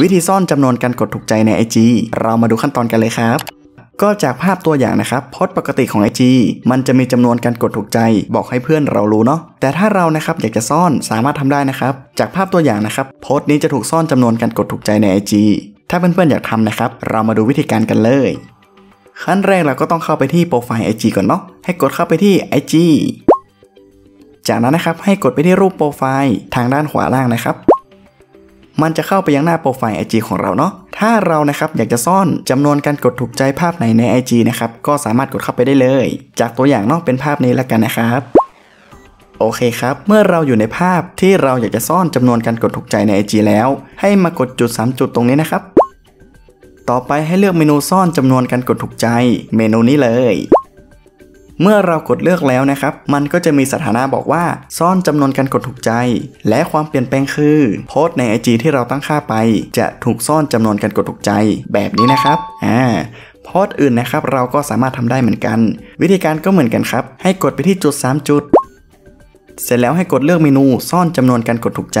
วิธีซ่อนจำนวนการกดถูกใจใน IG เรามาดูขั้นตอนกันเลยครับก็จากภาพตัวอย่างนะครับโพสต์ปกติของ IG มันจะมีจำนวนการกดถูกใจบอกให้เพื่อนเรารู้เนาะแต่ถ้าเรานะครับอยากจะซ่อนสามารถทำได้นะครับจากภาพตัวอย่างนะครับโพสต์นี้จะถูกซ่อนจำนวนการกดถูกใจใน IG ถ้าเพื่อนๆอยากทำนะครับเรามาดูวิธีการกันเลยขั้นแรกเราก็ต้องเข้าไปที่โปรไฟล์ IG ก่อนเนาะให้กดเข้าไปที่ IG จากนั้นนะครับให้กดไปที่รูปโปรไฟล์ทางด้านขวาล่างนะครับมันจะเข้าไปยังหน้าโปรไฟล์ IG ของเราเนาะถ้าเรานะครับอยากจะซ่อนจำนวนการกดถูกใจภาพไหนใน IG นะครับก็สามารถกดเข้าไปได้เลยจากตัวอย่างเนาะเป็นภาพนี้ละกันนะครับโอเคครับเมื่อเราอยู่ในภาพที่เราอยากจะซ่อนจำนวนการกดถูกใจใน IG แล้วให้มากดจุด3จุดตรงนี้นะครับต่อไปให้เลือกเมนูซ่อนจำนวนการกดถูกใจเมนูนี้เลยเมื่อเรากดเลือกแล้วนะครับมันก็จะมีสถานะบอกว่าซ่อนจำนวนการกดถูกใจและความเปลี่ยนแปลงคือโพสต์ใน IG ที่เราตั้งค่าไปจะถูกซ่อนจำนวนการกดถูกใจแบบนี้นะครับโพสต์อื่นนะครับเราก็สามารถทำได้เหมือนกันวิธีการก็เหมือนกันครับให้กดไปที่จุด3จุดเสร็จแล้วให้กดเลือกเมนูซ่อนจำนวนการกดถูกใจ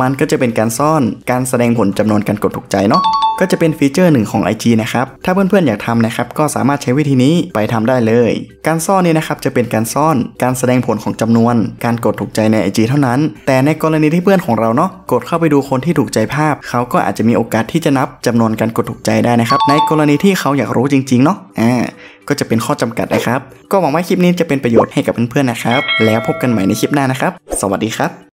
มันก็จะเป็นการซ่อนการแสดงผลจำนวนการกดถูกใจเนาะก็จะเป็นฟีเจอร์หนึ่งของ IG นะครับถ้าเพื่อนๆอยากทำนะครับก็สามารถใช้วิธีนี้ไปทำได้เลยการซ่อนนี้นะครับจะเป็นการซ่อนการแสดงผลของจำนวนการกดถูกใจใน IG เท่านั้นแต่ในกรณีที่เพื่อนของเราเนาะกดเข้าไปดูคนที่ถูกใจภาพเขาก็อาจจะมีโอกาสที่จะนับจำนวนการกดถูกใจได้นะครับในกรณีที่เขาอยากรู้จริงๆเนาะก็จะเป็นข้อจำกัดนะครับก็หวังว่าคลิปนี้จะเป็นประโยชน์ให้กับเพื่อนๆนะครับแล้วพบกันใหม่ในคลิปหน้านะครับสวัสดีครับ